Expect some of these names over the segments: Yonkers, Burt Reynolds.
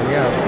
There we go.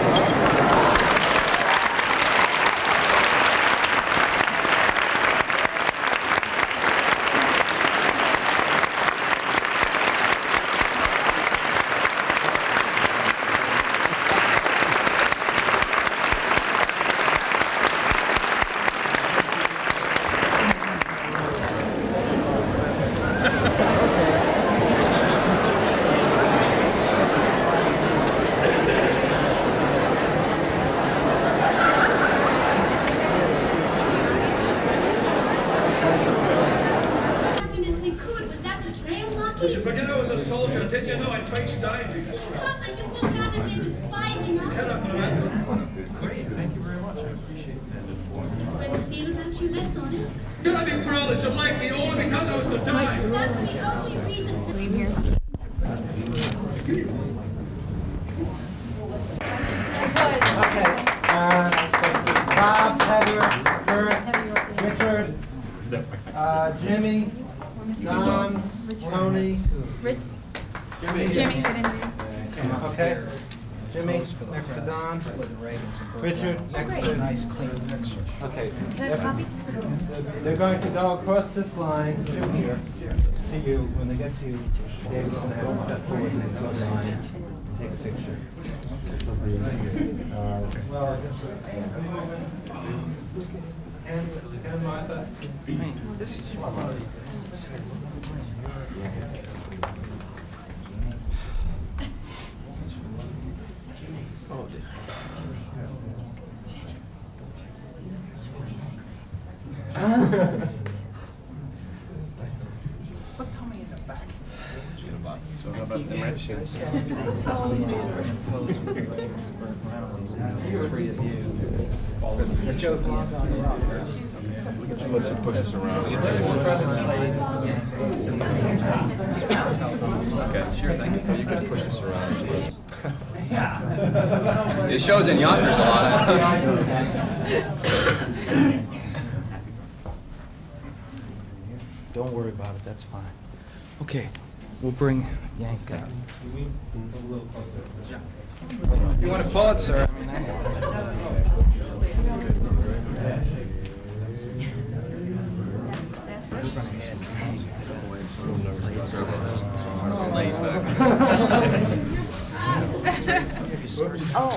Did you forget I was a soldier? Didn't you know I twice died before? Cutler, you won't have to be despising us. Great, thank you very much. I appreciate that. When we feel about you less honest? Could I be proud that you like me only because I was to die? That's the only reason to leave here. Okay. Bob, Heather, Burt, Richard, Jimmy, Don, Tony, Jimmy, get in there. Okay. Jimmy, next to Don. Richard, next to... Nice, clean picture. Okay. They're going to go across this line to here, to you. When they get to you, David's going to have to step forward and go to the line, take a picture. Well, and Martha. This is your mother. Oh, dear. Put Tommy in the back. In a box. So how about the red shoes? Let's just push this around. Okay, sure, thank you. So you can push this around. Yeah. It shows in Yonkers a lot. Don't worry about it, that's fine. Okay, we'll bring Yank out. You want to pull it, sir? Thanks for coming. Sharp,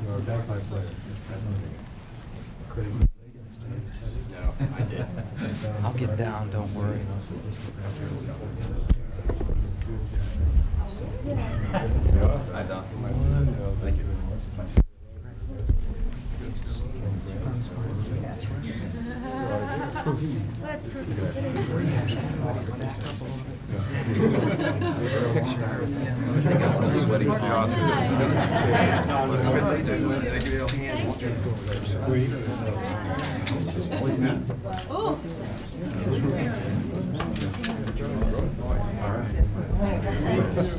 you are a bagpipe player. No, I did. I'll get down, don't worry. I don't. Thank you. Let's Thank you for coming. Thank you very much. Nice to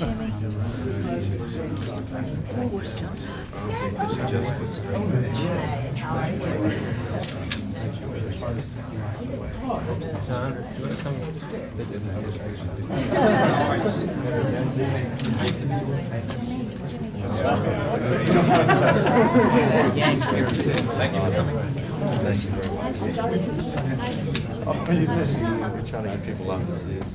meet you. We're trying to get people out to see it.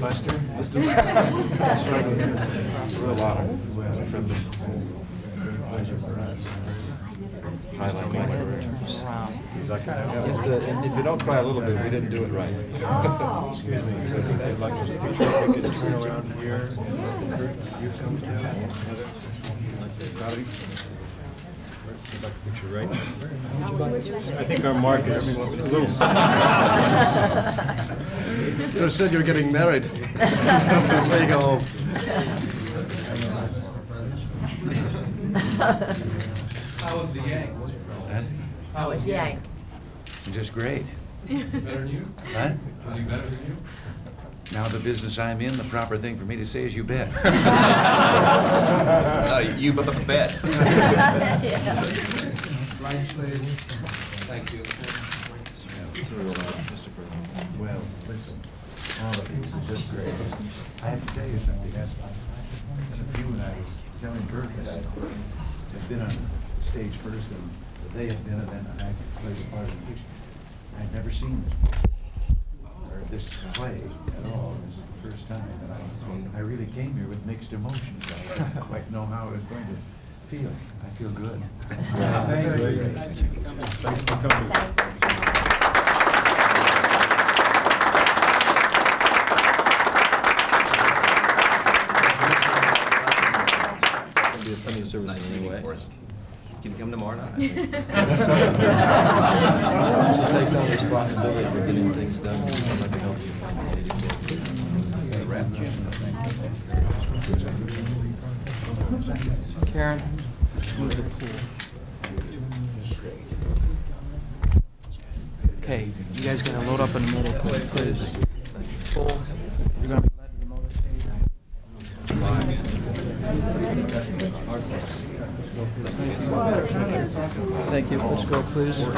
Lester? Let's do it. It's a real honor. It's a privilege. Highlight my words. If you don't cry a little bit, we didn't do it right. Excuse me. I'd like to take a picture. Turn around here. You come down. Picture right. I think our market is a little. Should have said you were getting married before you go home. How was the Yank? How was Yank? Just great. Better than you? Huh? Was he better than you? Now the business I'm in, the proper thing for me to say is you bet. You bet. Yeah. Thank you. Well, listen, all of you are just great. I have to tell you something. That's you and I was telling Burt that I had been on stage first, and they had been, and then I could play the part of the picture. I'd never seen this before. This play at all. This is the first time, and I really came here with mixed emotions. I didn't quite know how I was going to feel. I feel good. Thanks for coming. It's going to be a Sunday service anyway. Can you come tomorrow night? She takes on responsibility for getting things done. I'd like to help you find Karen. Okay, you guys got to load up in the middle, please. You're going to be led to the motor station. Thank you. Let's go, please.